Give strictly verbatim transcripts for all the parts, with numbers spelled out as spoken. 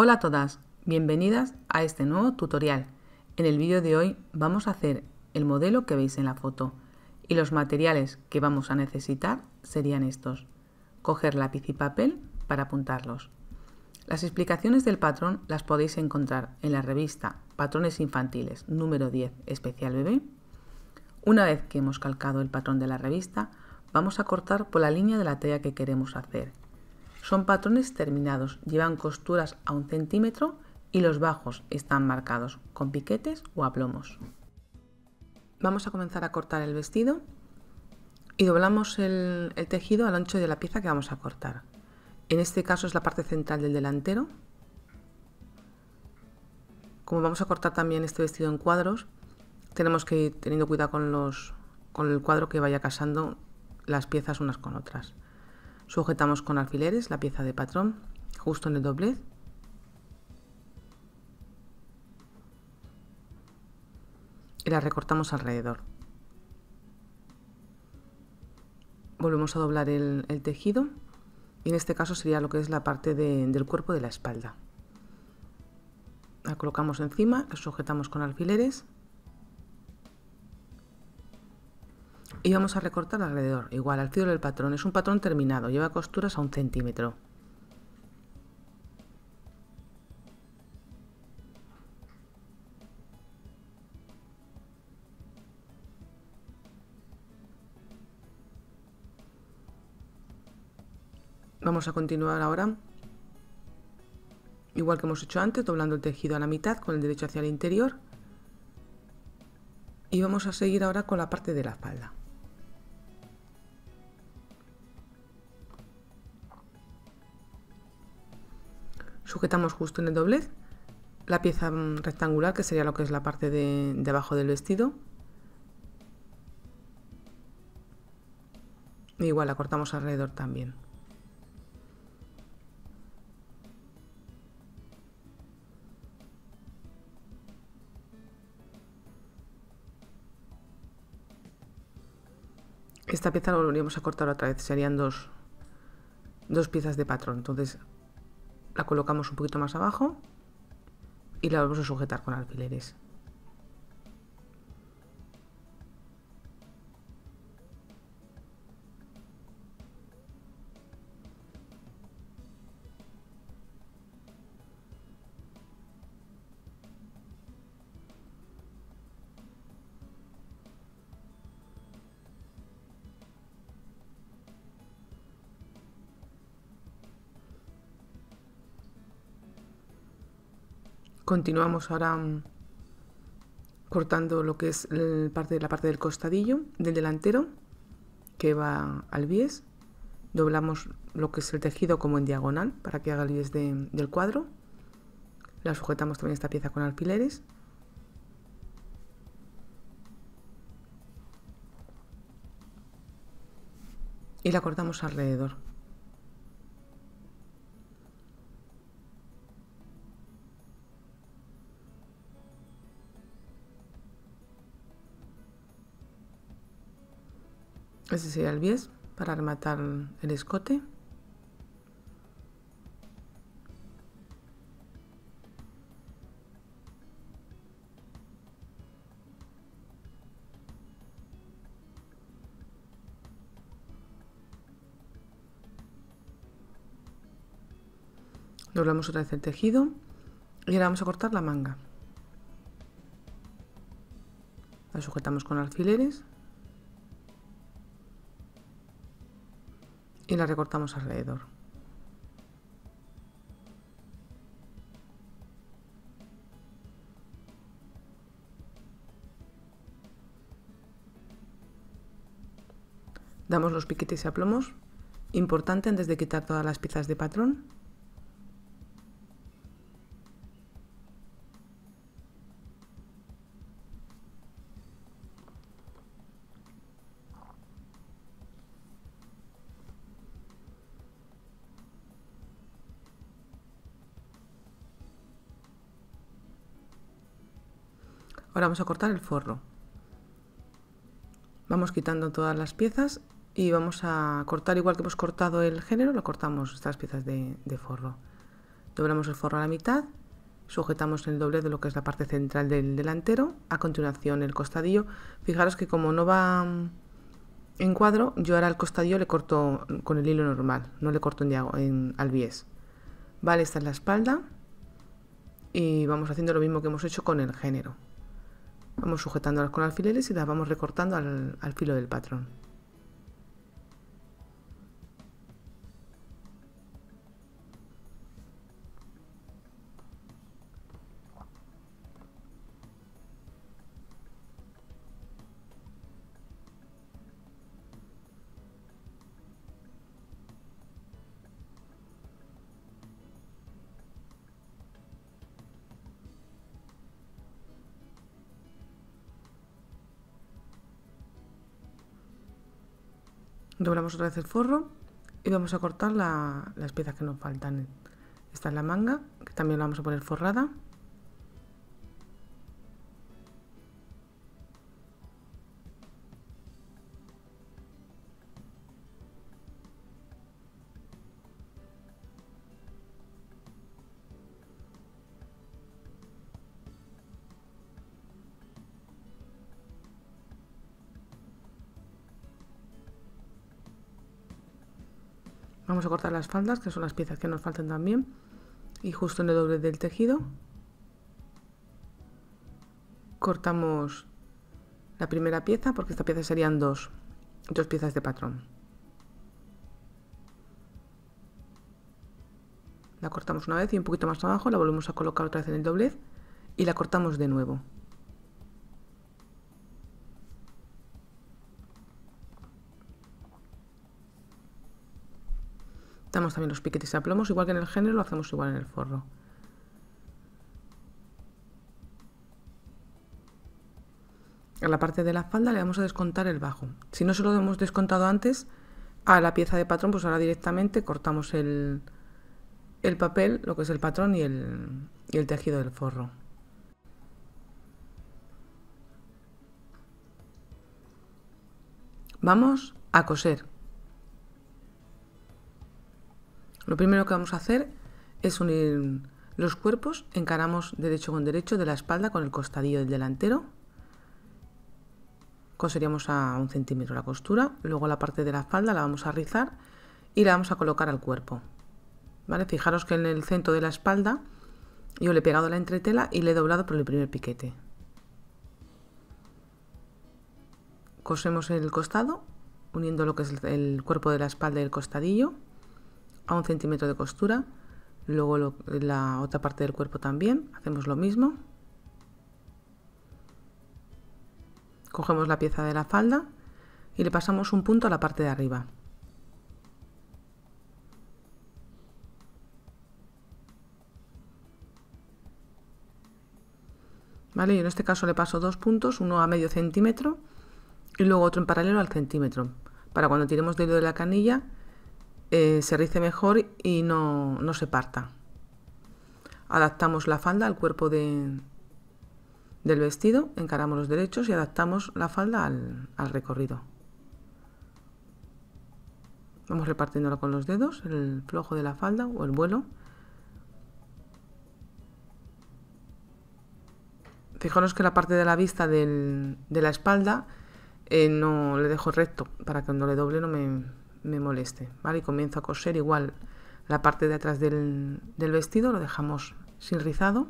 Hola a todas, bienvenidas a este nuevo tutorial. En el vídeo de hoy vamos a hacer el modelo que veis en la foto y los materiales que vamos a necesitar serían estos. Coger lápiz y papel para apuntarlos. Las explicaciones del patrón las podéis encontrar en la revista Patrones Infantiles número diez especial bebé. Una vez que hemos calcado el patrón de la revista, vamos a cortar por la línea de la talla que queremos hacer. Son patrones terminados, llevan costuras a un centímetro y los bajos están marcados con piquetes o aplomos. Vamos a comenzar a cortar el vestido y doblamos el, el tejido al ancho de la pieza que vamos a cortar. En este caso es la parte central del delantero. Como vamos a cortar también este vestido en cuadros, tenemos que ir teniendo cuidado con, los, con el cuadro que vaya casando las piezas unas con otras. Sujetamos con alfileres la pieza de patrón justo en el doblez. Y la recortamos alrededor. Volvemos a doblar el, el tejido. Y en este caso sería lo que es la parte de, del cuerpo de la espalda. La colocamos encima, la sujetamos con alfileres. Y vamos a recortar alrededor, igual al filo del patrón. Es un patrón terminado, lleva costuras a un centímetro. Vamos a continuar ahora, igual que hemos hecho antes, doblando el tejido a la mitad con el derecho hacia el interior. Y vamos a seguir ahora con la parte de la falda. Sujetamos justo en el doblez la pieza rectangular, que sería lo que es la parte de, de abajo del vestido. E igual la cortamos alrededor también. Esta pieza la volveríamos a cortar otra vez, serían dos, dos piezas de patrón, entonces la colocamos un poquito más abajo y la vamos a sujetar con alfileres. Continuamos ahora cortando lo que es el parte, la parte del costadillo, del delantero, que va al bies. Doblamos lo que es el tejido como en diagonal para que haga el bies de, del cuadro. La sujetamos también esta pieza con alfileres. Y la cortamos alrededor. Ese sería el bies para rematar el escote. Doblamos otra vez el tejido y ahora vamos a cortar la manga. La sujetamos con alfileres. Y la recortamos alrededor. Damos los piquetes y aplomos. Importante antes de quitar todas las piezas de patrón. Ahora vamos a cortar el forro. Vamos quitando todas las piezas y vamos a cortar igual que hemos cortado el género, lo cortamos estas piezas de, de forro. doblamos el forro a la mitad, sujetamos el doblez de lo que es la parte central del delantero, a continuación el costadillo. Fijaros que como no va en cuadro, yo ahora el costadillo le corto con el hilo normal, no le corto en diagonal, en, al bies. Vale, esta es la espalda y vamos haciendo lo mismo que hemos hecho con el género. Vamos sujetándolas con alfileres y las vamos recortando al, al filo del patrón. Doblamos otra vez el forro y vamos a cortar la, las piezas que nos faltan. Esta es la manga, que también la vamos a poner forrada. Vamos a cortar las faldas, que son las piezas que nos faltan también, y justo en el doblez del tejido cortamos la primera pieza, porque esta pieza serían dos, dos piezas de patrón. La cortamos una vez y un poquito más abajo la volvemos a colocar otra vez en el doblez y la cortamos de nuevo. Damos también los piquetes a plomos, igual que en el género, lo hacemos igual en el forro. A la parte de la falda le vamos a descontar el bajo. Si no se lo hemos descontado antes a la pieza de patrón, pues ahora directamente cortamos el, el papel, lo que es el patrón y el, y el tejido del forro. Vamos a coser. Lo primero que vamos a hacer es unir los cuerpos, encaramos derecho con derecho de la espalda con el costadillo del delantero, coseríamos a un centímetro la costura, luego la parte de la falda la vamos a rizar y la vamos a colocar al cuerpo. ¿Vale? Fijaros que en el centro de la espalda yo le he pegado la entretela y le he doblado por el primer piquete. Cosemos el costado, uniendo lo que es el cuerpo de la espalda y el costadillo, a un centímetro de costura, luego lo, la otra parte del cuerpo también, hacemos lo mismo. Cogemos la pieza de la falda y le pasamos un punto a la parte de arriba. Vale, y en este caso le paso dos puntos, uno a medio centímetro y luego otro en paralelo al centímetro, para cuando tiremos del hilo de la canilla Eh, se rice mejor y no, no se parta. Adaptamos la falda al cuerpo de, del vestido, encaramos los derechos y adaptamos la falda al, al recorrido. Vamos repartiéndola con los dedos, el flojo de la falda o el vuelo. Fijaros que la parte de la vista del, de la espalda eh, no le dejo recto, para que cuando le doble no me... me moleste, ¿vale? Y comienzo a coser igual la parte de atrás del, del vestido, lo dejamos sin rizado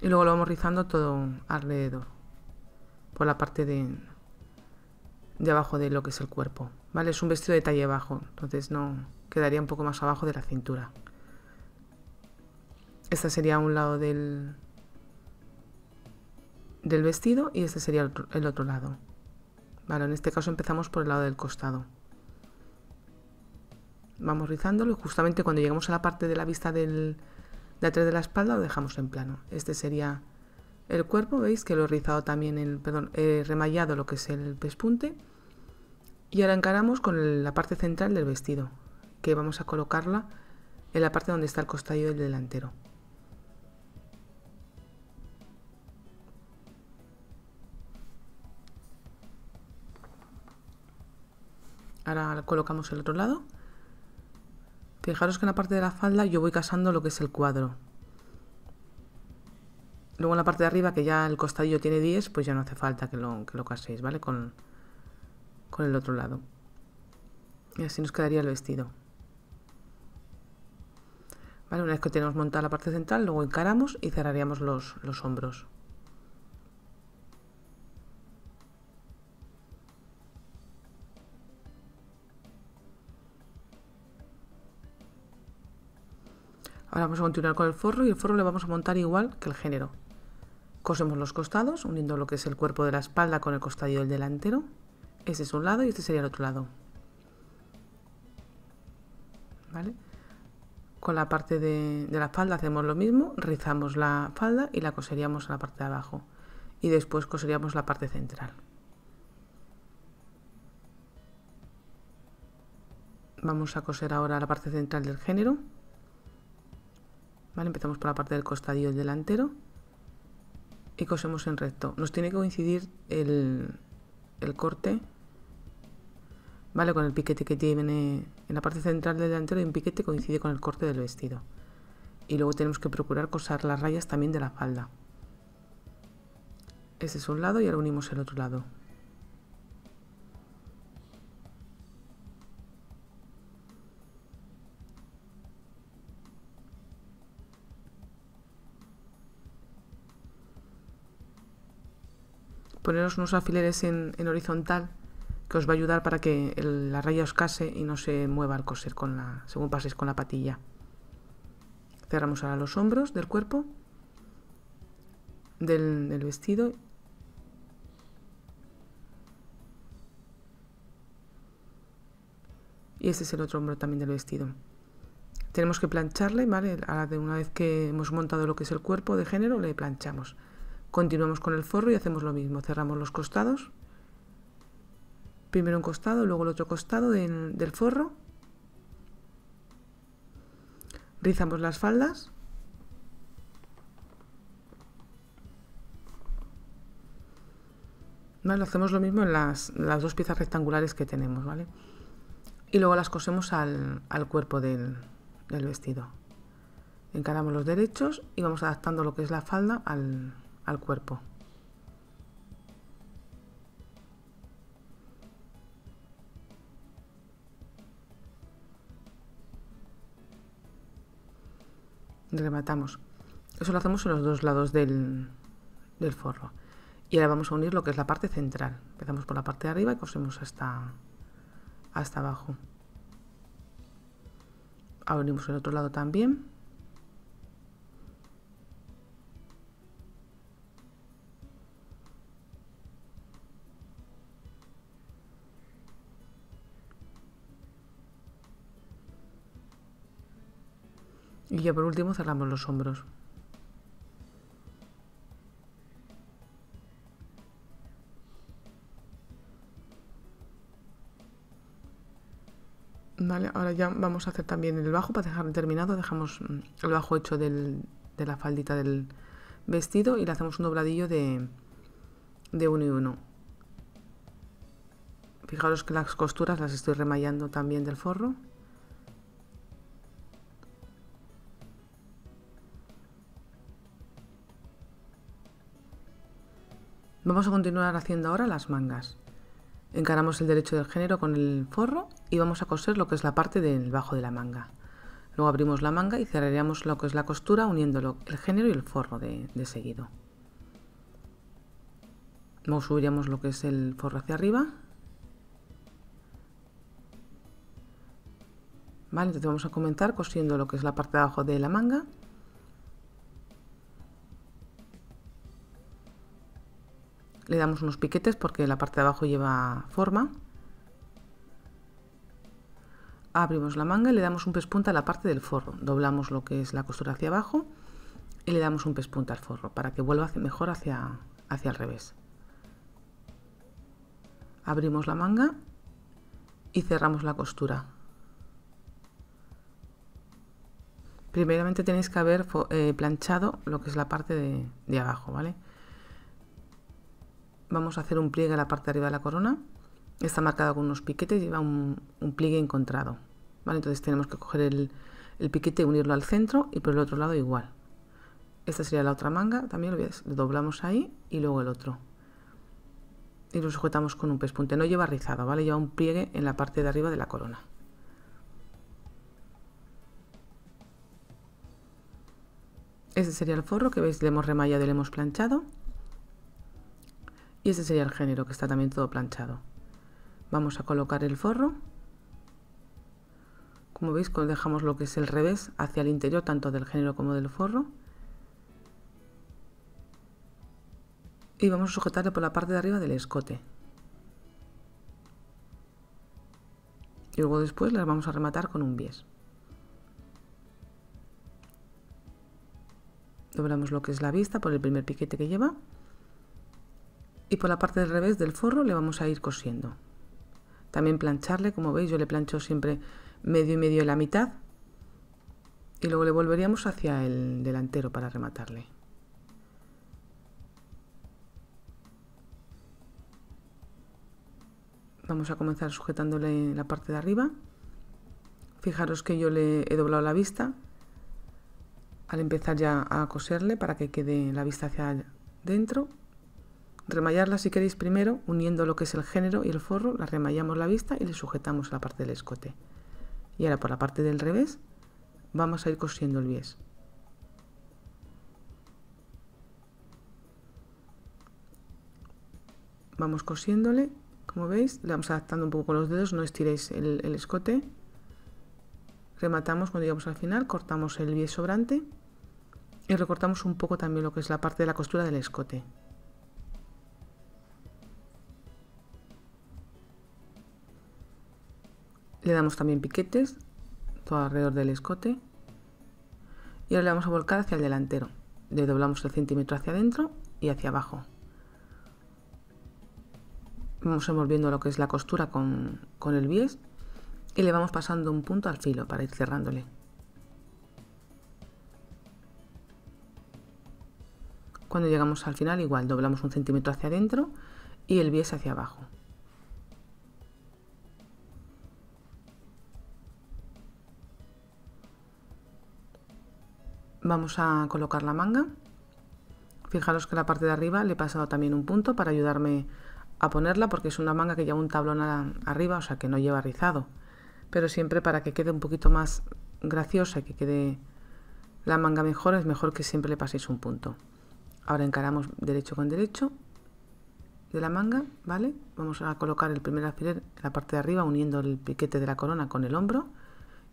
y luego lo vamos rizando todo alrededor, por la parte de, de abajo de lo que es el cuerpo, ¿vale? Es un vestido de talle bajo, entonces no quedaría un poco más abajo de la cintura. Este sería un lado del, del vestido y este sería el otro, el otro lado. Vale, en este caso empezamos por el lado del costado. Vamos rizándolo, justamente cuando llegamos a la parte de la vista del, de atrás de la espalda lo dejamos en plano. Este sería el cuerpo, veis que lo he rizado también, el, perdón, he remallado lo que es el pespunte. Y ahora encaramos con el, la parte central del vestido, que vamos a colocarla en la parte donde está el costadillo del delantero. Ahora colocamos el otro lado. Fijaros que en la parte de la falda yo voy casando lo que es el cuadro. Luego en la parte de arriba, que ya el costadillo tiene diez, pues ya no hace falta que lo, que lo caséis, ¿vale? Con, con el otro lado. Y así nos quedaría el vestido. Vale, una vez que tenemos montada la parte central, luego encaramos y cerraríamos los, los hombros. Ahora vamos a continuar con el forro, y el forro le vamos a montar igual que el género. Cosemos los costados, uniendo lo que es el cuerpo de la espalda con el costadillo del delantero. Este es un lado y este sería el otro lado. ¿Vale? Con la parte de, de la espalda hacemos lo mismo, rizamos la falda y la coseríamos a la parte de abajo. Y después coseríamos la parte central. Vamos a coser ahora la parte central del género. Vale, empezamos por la parte del costadillo delantero y cosemos en recto. Nos tiene que coincidir el, el corte, vale, con el piquete que tiene en la parte central del delantero, y un piquete coincide con el corte del vestido. Y luego tenemos que procurar coser las rayas también de la falda. Este es un lado y ahora unimos el otro lado. Poneros unos alfileres en, en horizontal, que os va a ayudar para que el, la raya os case y no se mueva al coser con la, según paséis con la patilla. Cerramos ahora los hombros del cuerpo, del, del vestido. Y este es el otro hombro también del vestido. Tenemos que plancharle, ¿vale? Ahora, de una vez que hemos montado lo que es el cuerpo de género, le planchamos. Continuamos con el forro y hacemos lo mismo, cerramos los costados, primero un costado, luego el otro costado del, del forro, rizamos las faldas más, ¿vale? Hacemos lo mismo en las, las dos piezas rectangulares que tenemos, ¿vale? Y luego las cosemos al, al cuerpo del, del vestido. Encaramos los derechos y vamos adaptando lo que es la falda al al cuerpo. Rematamos. Eso lo hacemos en los dos lados del, del forro. Y ahora vamos a unir lo que es la parte central. Empezamos por la parte de arriba y cosemos hasta, hasta abajo. Ahora unimos el otro lado también. Y ya por último cerramos los hombros. Vale, ahora ya vamos a hacer también el bajo. Para dejar terminado, dejamos el bajo hecho del, de la faldita del vestido y le hacemos un dobladillo de, de uno y uno. Fijaros que las costuras las estoy remallando también del forro. Vamos a continuar haciendo ahora las mangas. Encaramos el derecho del género con el forro y vamos a coser lo que es la parte del bajo de la manga. Luego abrimos la manga y cerraríamos lo que es la costura uniendo el género y el forro de, de seguido. Luego subiríamos lo que es el forro hacia arriba. Vale, entonces vamos a comenzar cosiendo lo que es la parte de abajo de la manga. Le damos unos piquetes porque la parte de abajo lleva forma. Abrimos la manga y le damos un pespunta a la parte del forro. Doblamos lo que es la costura hacia abajo y le damos un pespunta al forro para que vuelva mejor hacia, hacia el revés. Abrimos la manga y cerramos la costura. Primeramente tenéis que haber eh, planchado lo que es la parte de, de abajo, ¿vale? Vamos a hacer un pliegue a la parte de arriba de la corona. Está marcada con unos piquetes y lleva un, un pliegue encontrado. ¿Vale? Entonces tenemos que coger el, el piquete, unirlo al centro y por el otro lado igual. Esta sería la otra manga, también lo doblamos ahí y luego el otro. Y lo sujetamos con un pespunte. No lleva rizado, ¿vale? Lleva un pliegue en la parte de arriba de la corona. Este sería el forro que veis, le hemos remallado y le hemos planchado. Y este sería el género, que está también todo planchado. Vamos a colocar el forro. Como veis, dejamos lo que es el revés hacia el interior, tanto del género como del forro. Y vamos a sujetarlo por la parte de arriba del escote. Y luego después las vamos a rematar con un bies. Doblamos lo que es la vista por el primer piquete que lleva. Y por la parte del revés del forro le vamos a ir cosiendo. También plancharle, como veis yo le plancho siempre medio y medio en la mitad. Y luego le volveríamos hacia el delantero para rematarle. Vamos a comenzar sujetándole la parte de arriba. Fijaros que yo le he doblado la vista al empezar ya a coserle para que quede la vista hacia dentro. Remallarla si queréis primero, uniendo lo que es el género y el forro, la remallamos la vista y le sujetamos a la parte del escote. Y ahora por la parte del revés vamos a ir cosiendo el bies. Vamos cosiéndole. Como veis, le vamos adaptando un poco con los dedos, no estiréis el, el escote. Rematamos cuando llegamos al final, cortamos el bies sobrante y recortamos un poco también lo que es la parte de la costura del escote. Le damos también piquetes, todo alrededor del escote. Y ahora le vamos a volcar hacia el delantero. Le doblamos el centímetro hacia adentro y hacia abajo. Vamos envolviendo lo que es la costura con, con el bies y le vamos pasando un punto al filo para ir cerrándole. Cuando llegamos al final igual doblamos un centímetro hacia adentro y el bies hacia abajo. Vamos a colocar la manga. Fijaros que la parte de arriba le he pasado también un punto para ayudarme a ponerla, porque es una manga que lleva un tablón a, arriba, o sea que no lleva rizado, pero siempre para que quede un poquito más graciosa y que quede la manga mejor, es mejor que siempre le paséis un punto. Ahora encaramos derecho con derecho de la manga, ¿vale? Vamos a colocar el primer alfiler en la parte de arriba uniendo el piquete de la corona con el hombro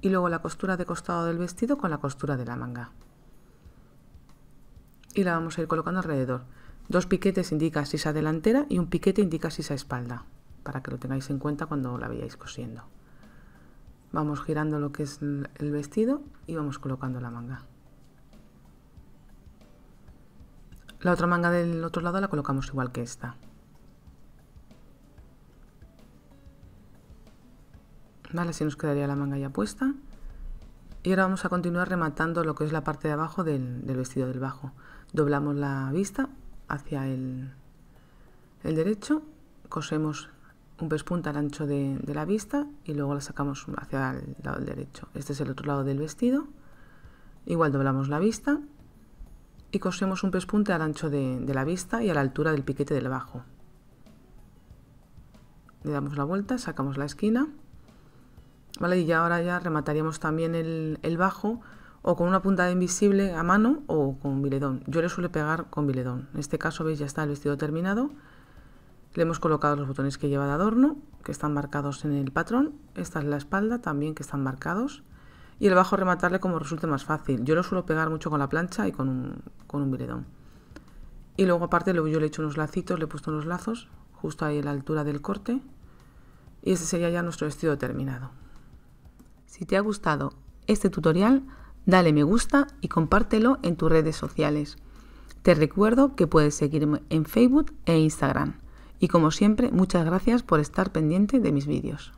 y luego la costura de costado del vestido con la costura de la manga y la vamos a ir colocando alrededor. Dos piquetes indica sisa delantera y un piquete indica sisa espalda, para que lo tengáis en cuenta cuando la vayáis cosiendo. Vamos girando lo que es el vestido y vamos colocando la manga. La otra manga del otro lado la colocamos igual que esta. Vale, así nos quedaría la manga ya puesta. Y ahora vamos a continuar rematando lo que es la parte de abajo del, del vestido del bajo. Doblamos la vista hacia el, el derecho, cosemos un pespunte al ancho de, de la vista y luego la sacamos hacia el lado del derecho. Este es el otro lado del vestido, igual doblamos la vista y cosemos un pespunte al ancho de, de la vista y a la altura del piquete del bajo. Le damos la vuelta, sacamos la esquina, ¿vale? Y ya ahora ya remataríamos también el, el bajo o con una puntada invisible a mano o con biledón. Yo le suelo pegar con biledón. En este caso, veis, ya está el vestido terminado. Le hemos colocado los botones que lleva de adorno, que están marcados en el patrón. Esta es la espalda también, que están marcados. Y el bajo rematarle como resulte más fácil. Yo lo suelo pegar mucho con la plancha y con un, con un biledón. Y luego aparte luego yo le he hecho unos lacitos, le he puesto unos lazos justo ahí a la altura del corte. Y este sería ya nuestro vestido terminado. Si te ha gustado este tutorial, dale me gusta y compártelo en tus redes sociales. Te recuerdo que puedes seguirme en Facebook e Instagram. Y como siempre, muchas gracias por estar pendiente de mis vídeos.